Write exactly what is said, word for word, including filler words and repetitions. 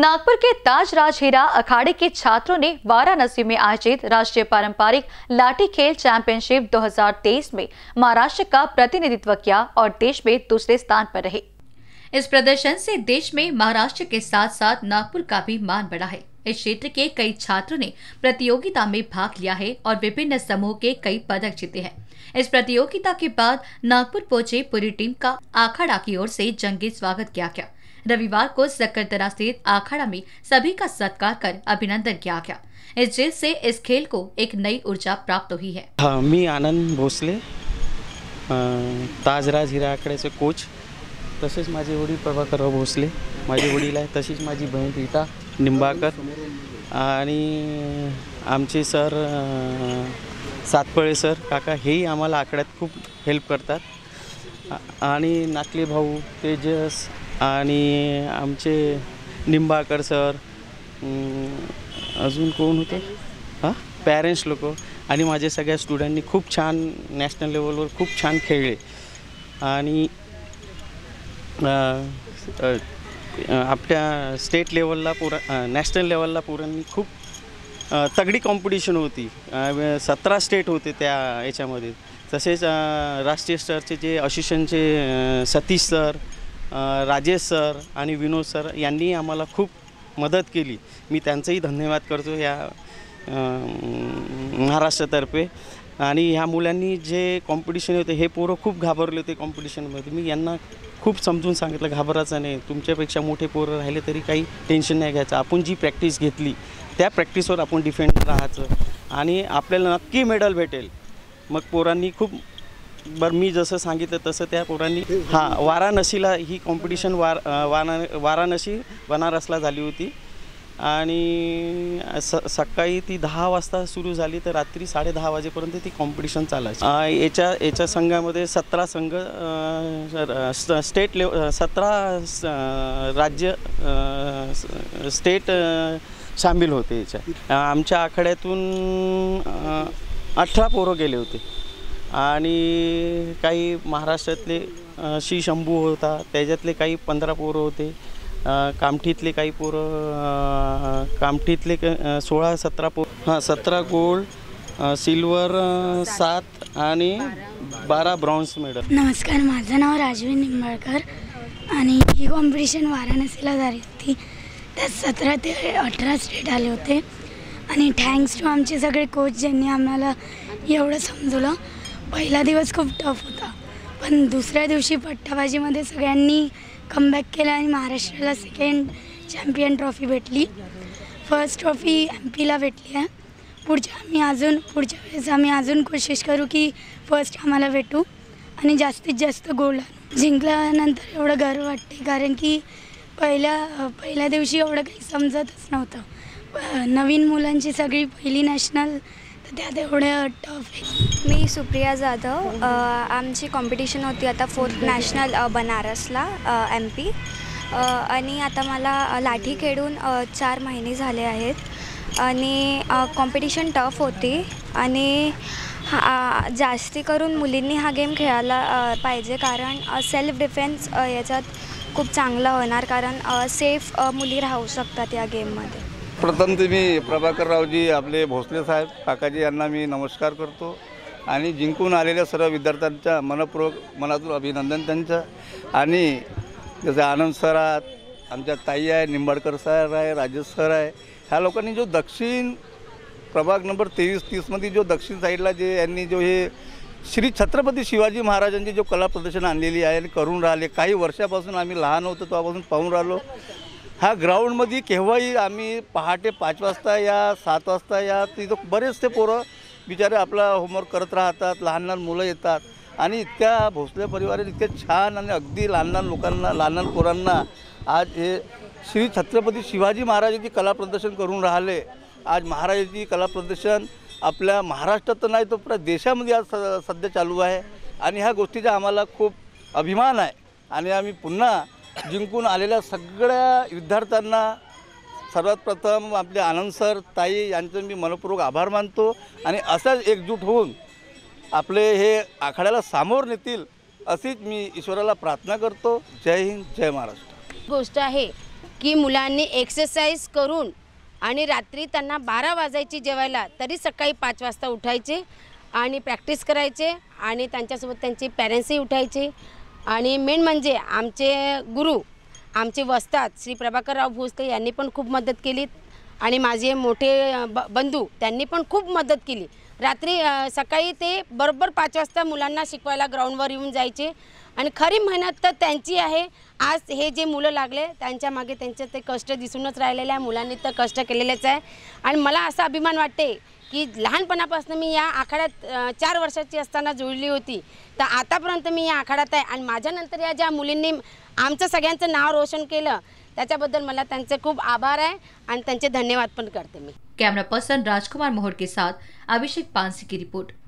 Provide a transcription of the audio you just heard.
नागपुर के ताजराज हीरा अखाड़े के छात्रों ने वाराणसी में आयोजित राष्ट्रीय पारंपरिक लाठी खेल चैंपियनशिप दो हज़ार तेईस में महाराष्ट्र का प्रतिनिधित्व किया और देश में दूसरे स्थान पर रहे। इस प्रदर्शन से देश में महाराष्ट्र के साथ साथ नागपुर का भी मान बढ़ा है। इस क्षेत्र के कई छात्रों ने प्रतियोगिता में भाग लिया है और विभिन्न समूह के कई पदक जीते हैं। इस प्रतियोगिता के बाद नागपुर पहुंचे पूरी टीम का अखाड़ा की ओर से जंगी स्वागत किया गया। रविवार को सक्करदरा स्थित अखाड़ा में सभी का सत्कार कर अभिनंदन किया गया। इस जीत से इस खेल को एक नई ऊर्जा प्राप्त हुई है। हाँ, मैं आनंद भोसले ताजराज हीरा अखाड़े से कोच, तसेच माझे वडील प्रभाकर राव भोसले माझे वडील आहे, तसेच माझी बहीण प्रीता निंबाकर आणि आमचे सर सातपळे सर काका हेही आम्हाला आकड्यात खूप हेल्प करतात आणि नाकले भाऊ तेजस आणि आमचे निंबाकर सर अजून कोण होते हां पेरेंट्स लोक आणि माझे सगळ्या स्टुडंटनी खूप छान नॅशनल लेवलवर खूप छान खेळले आणि आपल्या स्टेट लेवलला पुरा नॅशनल लेवलला पुरांनी खूप तगडी कॉम्पिटिशन होती। सतरा स्टेट होते त्या याच्यामध्ये, तसेच राष्ट्रीय स्तरचे जे असिस्टंटचे सतीश सर राजेश सर आणि विनोद सर यांनी आम्हाला खूप मदत केली। मी त्यांचंही धन्यवाद करतो या महाराष्ट्रातर्फे। आणि ह्या मुलांनी जे कॉम्पिटिशन होते हे पोरं खूप घाबरले होते कॉम्पिटिशनमध्ये। मी यांना खूप समजून सांगितलं घाबरायचं नाही, तुमच्यापेक्षा मोठे पोरं राहिले तरी काही टेन्शन नाही घ्यायचं। आपण जी प्रॅक्टिस घेतली त्या प्रॅक्टिसवर आपण डिफेंड राहायचं आणि आपल्याला नक्की मेडल भेटेल। मग पोरांनी खूप बरं मी जसं सांगितलं तसं त्या पोरांनी हां वाराणसीला ही कॉम्पिटिशन वार वाराणसी बनारसला झाली होती आणि स सकाळी ती दहा वाजता सुरू झाली तर रात्री साडे दहा वाजेपर्यंत ती कॉम्पिटिशन चालायची। याच्या याच्या संघामध्ये सतरा संघ स्टेट लेव सतरा राज्य स्टेट सामील होते। याच्या आमच्या आखाड्यातून अठरा पोरं गेले होते आणि काही महाराष्ट्रातले श्री शंभू होता त्याच्यातले काही पंधरा पोरं होते, कामठीतले काही पोरं कामठीतले सोळा सतरा पोर हां सतरा गोल्ड सिल्वर सात आणि बारा ब्रॉन्झ मेडल। नमस्कार, माझं नाव राजवी निंबाकर आणि ही कॉम्पिटिशन वाराणसीला झाली होती। त्यात सतरा ते अठरा स्टेट आले होते आणि थँक्स टू आमचे सगळे कोच ज्यांनी आम्हाला एवढं समजवलं। पहिला दिवस खूप टफ होता पण दुसऱ्या दिवशी पट्टाबाजीमध्ये सगळ्यांनी कमबॅक केला आणि महाराष्ट्राला सेकंड चॅम्पियन ट्रॉफी भेटली। फर्स्ट ट्रॉफी एम पीला भेटली आहे। पुढच्या आम्ही अजून पुढच्या वेळेस आम्ही अजून कोशिश करू की फर्स्ट आम्हाला भेटू आणि जास्तीत जास्त गोल्ड। जिंकल्यानंतर एवढं गर्व वाटते कारण की पहिल्या पहिल्या दिवशी एवढं काही समजतच नव्हतं। नवीन मुलांची सगळी पहिली नॅशनल तर त्यात एवढं टफ आहे। मी सुप्रिया जाधव, आमची कॉम्पिटिशन होती आता फोर्थ नॅशनल बनारसला एम पी आणि आता मला लाठी खेळून चार महिने झाले आहेत आणि कॉम्पिटिशन टफ होती आणि हा जास्ती करून मुलींनी हा गेम खेळायला पाहिजे कारण सेल्फ डिफेन्स याच्यात खूप चांगला होणार कारण सेफ मुली राहू शकतात या गेममध्ये। प्रथम ते मी प्रभाकर रावजी आपले भोसले साहेब काकाजी यांना मी नमस्कार करतो आणि जिंकून आलेल्या सर्व विद्यार्थ्यांच्या मनपूर्वक मनातून अभिनंदन त्यांचं। आणि जसं आनंद सर आहेत, आमच्या ताई आहे, निंबाडकर सर आहे, राजेश सर आहे, ह्या लोकांनी जो दक्षिण प्रभाग नंबर तेवीस तीसमध्ये जो दक्षिण साईडला जे यांनी जो हे श्री छत्रपती शिवाजी महाराजांची जो कला प्रदर्शन आणलेली आहे आणि करून राहिले काही वर्षापासून, आम्ही लहान होतो तेव्हापासून पाहून राहिलो। हा ग्राउंडमध्ये केव्हाही आम्ही पहाटे पाच वाजता या सात वाजता या तिथं बरेचसे पोरं बिचारे आपला होमवर्क करत राहतात, लहान लहान मुलं येतात आणि इतक्या भोसले परिवारात इतक्या छान आणि अगदी लहान लहान लोकांना लहान लहान पोरांना आज हे श्री छत्रपती शिवाजी महाराजांची कला प्रदर्शन करून राहिले। आज महाराजांची कला प्रदर्शन आपल्या महाराष्ट्रात नाही तो पुरा देशामध्ये आज सध्या चालू आहे आणि ह्या गोष्टीचा आम्हाला खूप अभिमान आहे आणि आम्ही पुन्हा जिंकून आलेल्या सगळ्या विद्यार्थ्यांना सर्वात प्रथम आपले आनंद सर ताई यांचं मी मनपूर्वक आभार मानतो आणि असंच एकजूट होऊन आपले हे आखाड्याला सामोर नेतील अशीच मी ईश्वराला प्रार्थना करतो। जय हिंद, जय महाराष्ट्र। गोष्ट आहे की मुलांनी एक्सरसाइज करून आणि रात्री त्यांना बारा वाजायची जेवायला तरी सकाळी पाच वाजता उठायचे आणि प्रॅक्टिस करायचे आणि त्यांच्यासोबत त्यांचे पेरेंट्सही उठायचे। आणि मेन म्हणजे आमचे गुरु आमचे वस्ताद श्री प्रभाकर राव भोसले यांनी पण खूप मदत केली आणि माझे मोठे बंधू त्यांनी पण खूप मदत केली। रात्री सकाळी ते बरोबर पाच वाजता मुलांना शिकवायला ग्राउंडवर येऊन जायचे आणि खरी मेहनत तर त्यांची आहे। आज हे जे मुलं लागले त्यांच्या मागे त्यांचे ते कष्ट दिसूनच राहिलेले आहे। मुलांनी तर कष्ट केलेलेच आहे आणि मला असा अभिमान वाटते की लहानपणापासून मी या आखाड्यात चार वर्षाची असताना जुळली होती तर आतापर्यंत मी या आखाड्यात आहे आणि माझ्यानंतर या ज्या मुलींनी आमचं सगळ्यांचं नाव रोशन केलं त्याच्याबद्दल मला त्यांचे खूप आभार आहे आणि त्यांचे धन्यवाद पण करते मी। कैमरा पर्सन राजकुमार मोहड़के के साथ अभिषेक पालसी की रिपोर्ट।